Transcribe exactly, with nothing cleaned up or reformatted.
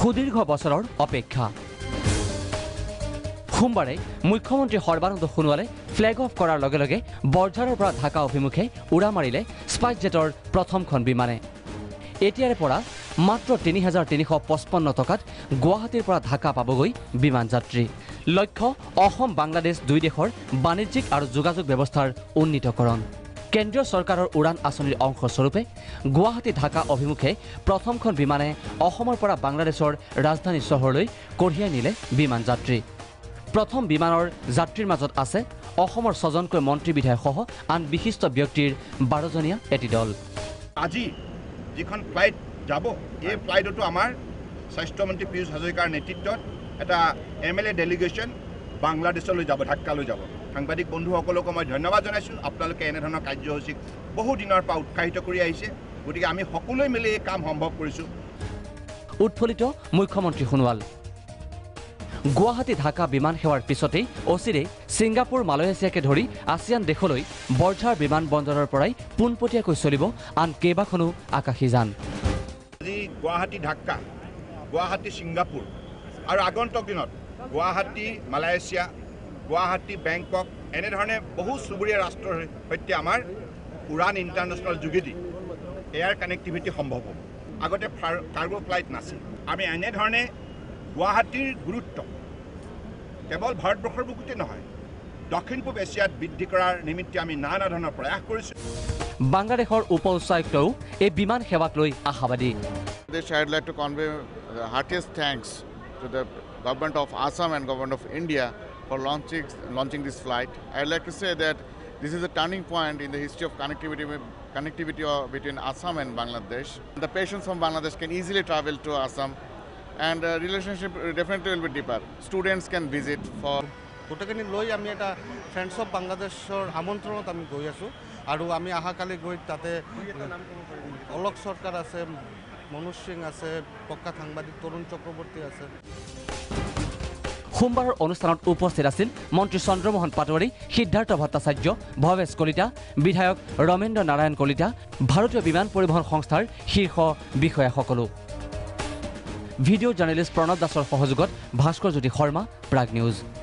সুদীৰ্ঘ বছৰৰ অপেক্ষা সোমবাৰে মুখ্যমন্ত্ৰী সৰ্বানন্দ সোণোৱালে ফ্লেগ অফ কৰাৰ লগে লগে বৰঝাৰৰ পৰা ঢাকা অভিমুখে উৰা মাৰিলে স্পাইচজেটৰ প্ৰথমখন বিমানে এতিয়াৰে পৰা মাত্ৰ তিনি হাজাৰ তিনিশ পঁচপন্ন টকাত গুৱাহাটীৰ পৰা ঢাকা পাবগৈ বিমান যাত্ৰী লক্ষ্য অসম বাংলাদেশ দুই দেশৰ বাণিজ্যিক আৰু যোগাযোগ ব্যৱস্থাৰ উন্নীতকৰণ কেন্দ্ৰীয় চৰকাৰৰ উড়ান আঁচনিৰ অংশ স্বৰূপে গুৱাহাটী ঢাকা অভিমুখে প্ৰথমখন বিমানে অসমৰ পৰা বাংলাদেশৰ ৰাজধানী চহৰলৈ কঢ়িয়াই নিলে বিমান যাত্ৰী প্ৰথম বিমানৰ যাত্ৰীৰ মাজত আছে অসমৰ ছজনকৈ মন্ত্ৰী বিধায়ক সহ আন বিশিষ্ট ব্যক্তিৰ বাৰ জনীয়া এটি দল আজি যিখন ফ্লাইট যাব এই ফ্লাইটটো আমাৰ স্বাস্থ্য মন্ত্ৰী পীয়ুষ হাজৰিকাৰ নেতৃত্বত এটা এমএলএ ডেলিগেশন বাংলাদেশলৈ যাব ঢাকালৈ যাব সাংবাদিক বন্ধুসকলক মই ধন্যবাদ জনাইছো আপোনালোকে এনে ধৰণৰ কাৰ্যসূচী বহু দিনৰ পৰা উৎসাহিত কৰি আহিছে গতিকে আমি সকলোৱে মিলি এই কাম সম্ভৱ কৰিছো উৎফলিত মুখ্যমন্ত্ৰী সোণোৱাল গুৱাহাটী ঢাকা বিমান সেৱাৰ পিছতেই অচিৰেই সিঙ্গাপুৰ মালয়েছিয়াকে ধৰি আছিয়ান দেশলৈ বৰঝাৰ বিমান বন্দৰৰ পৰাই পুনপটিয়াকৈ চলিব আন কেইবাখনো আকাশীযান আজি গুৱাহাটী ঢাকা গুৱাহাটী সিঙ্গাপুৰ আৰু আগন্তুক দিনত গুৱাহাটী মালয়েছিয়া গুৱাহাটী বেংকক এনে ধৰণে বহু চুবুৰীয়া ৰাষ্ট্ৰৰ সৈতে আমাৰ উড়ান ইন্টাৰনেশ্যনেল যোগেদি এয়াৰ কানেক্টিভিটি সম্ভৱ হ'ব আগতে কাৰ্গো ফ্লাইট নাছিল আমি এনে ধৰণে গুৱাহাটীৰ গুৰুত্ব কেৱল ভাৰতবৰ্ষৰ বুকুতে নহয় দক্ষিণ পূব এছিয়াত বৃদ্ধি কৰাৰ নিমিত্তে আমি নানা ধৰণৰ প্ৰয়াস কৰিছো বাংলাদেশৰ উপ-উচ্চায়ুক্তও এই বিমান সেৱাক লৈ আশাবাদী I'd like to convey the heartiest thanks to the government of Assam and government of India for launching launching this flight. I'd like to say that this is a turning point in the history of connectivity connectivity between Assam and Bangladesh. The patients from Bangladesh can easily travel to Assam. And uh, relationship definitely will be deeper. Students can visit for. Gotekini loi ami eta friends of Bangladeshor amantronot ami goi asu aru ami ahakali goi tate olok sorkar ase Manoj Singh ase pokka thangbadik Torun Chakraborty ase সোমবাৰৰ অনুষ্ঠানত উপস্থিত আছিল মন্ত্ৰী চন্দ্ৰমোহন পাটোৱাৰী সিদ্ধাৰ্থ ভট্টাচাৰ্য ভৱেশ কলিতা বিধায়ক ৰমেন্দ্ৰ নাৰায়ণ কলিতা ভাৰতীয় বিমান পৰিবহণ সংস্থাৰ শীৰ্ষ বিষয়াসকল ভিডিও জাৰ্নেলিস্ট प्रणव दासर सहयोगत भास्कर ज्योति शर्मा प्राग न्यूज